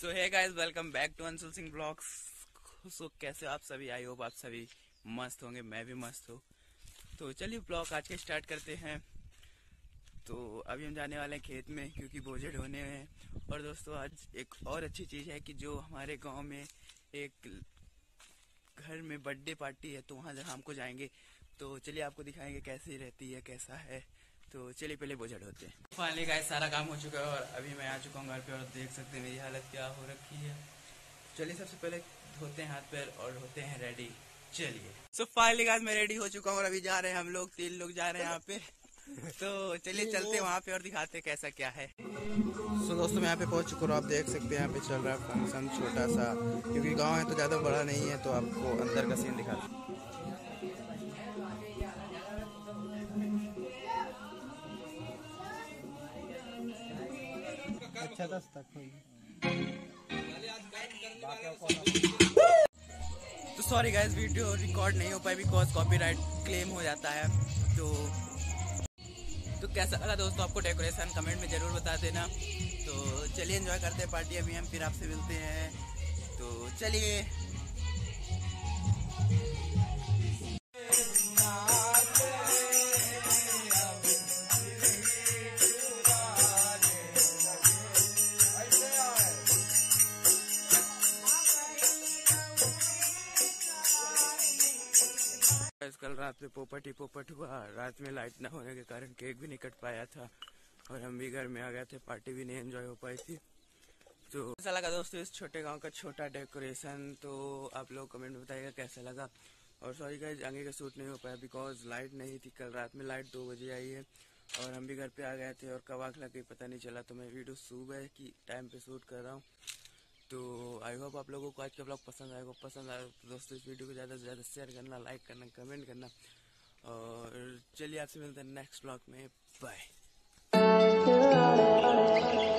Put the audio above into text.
So hey guys, welcome back to Anshul Singh blogs. So कैसे आप सभी? आई होप आप सभी मस्त होंगे, मैं भी मस्त हूँ। तो चलिए ब्लॉग आज के स्टार्ट करते हैं। तो अभी हम जाने वाले हैं खेत में, क्योंकि बोझे ढोने हैं। और दोस्तों आज एक और अच्छी चीज़ है कि जो हमारे गांव में एक घर में बर्थडे पार्टी है, तो वहाँ जहाँ हमको जाएंगे। तो चलिए आपको दिखाएंगे कैसी रहती है, कैसा है। तो चलिए पहले बोझा ढोते हैं। फाइनली गाइस सारा काम हो चुका है और अभी मैं आ चुका हूँ घर पे, और देख सकते हैं मेरी हालत क्या हो रखी है। चलिए सबसे पहले धोते हैं हाथ पैर और होते हैं रेडी। चलिए सो फाइनली गाइस मैं रेडी हो चुका हूँ और अभी जा रहे हैं हम लोग, 3 लोग जा रहे हैं यहाँ पे। तो चलिए चलते हैं वहाँ पे और दिखाते हैं कैसा क्या है। सो दोस्तों मैं यहाँ पे पहुँच चुका हूँ, आप देख सकते हैं यहाँ पे चल रहा है फंक्शन छोटा सा, क्योंकि गाँव है तो ज़्यादा बड़ा नहीं है। तो आपको अंदर का सीन दिखा अच्छा 10 तक। तो सॉरी गाइस, वीडियो रिकॉर्ड नहीं हो पाई बिकॉज कॉपीराइट क्लेम हो जाता है। तो कैसा लगा दोस्तों आपको डेकोरेशन, कमेंट में ज़रूर बता देना। तो चलिए एंजॉय करते हैं पार्टी। अभी हम फिर आपसे मिलते हैं। तो चलिए कल रात में पोपट हुआ। रात में लाइट ना होने के कारण केक भी नहीं कट पाया था और हम भी घर में आ गए थे, पार्टी भी नहीं एंजॉय हो पाई थी। तो कैसा लगा दोस्तों इस छोटे गांव का छोटा डेकोरेशन, तो आप लोग कमेंट में बताइएगा कैसा लगा। और सॉरी गाइस आगे का शूट नहीं हो पाया बिकॉज लाइट नहीं थी। कल रात में लाइट 2 बजे आई है और हम भी घर पे आ गए थे और कब आँख लग गई पता नहीं चला। तो मैं वीडियो सुबह की टाइम पे शूट कर रहा हूँ। तो आई होप आप लोगों को आज का ब्लॉग पसंद आएगा। तो दोस्तों इस वीडियो को ज़्यादा से ज़्यादा शेयर करना, लाइक करना, कमेंट करना। और चलिए आपसे मिलते हैं नेक्स्ट ब्लॉग में। बाय।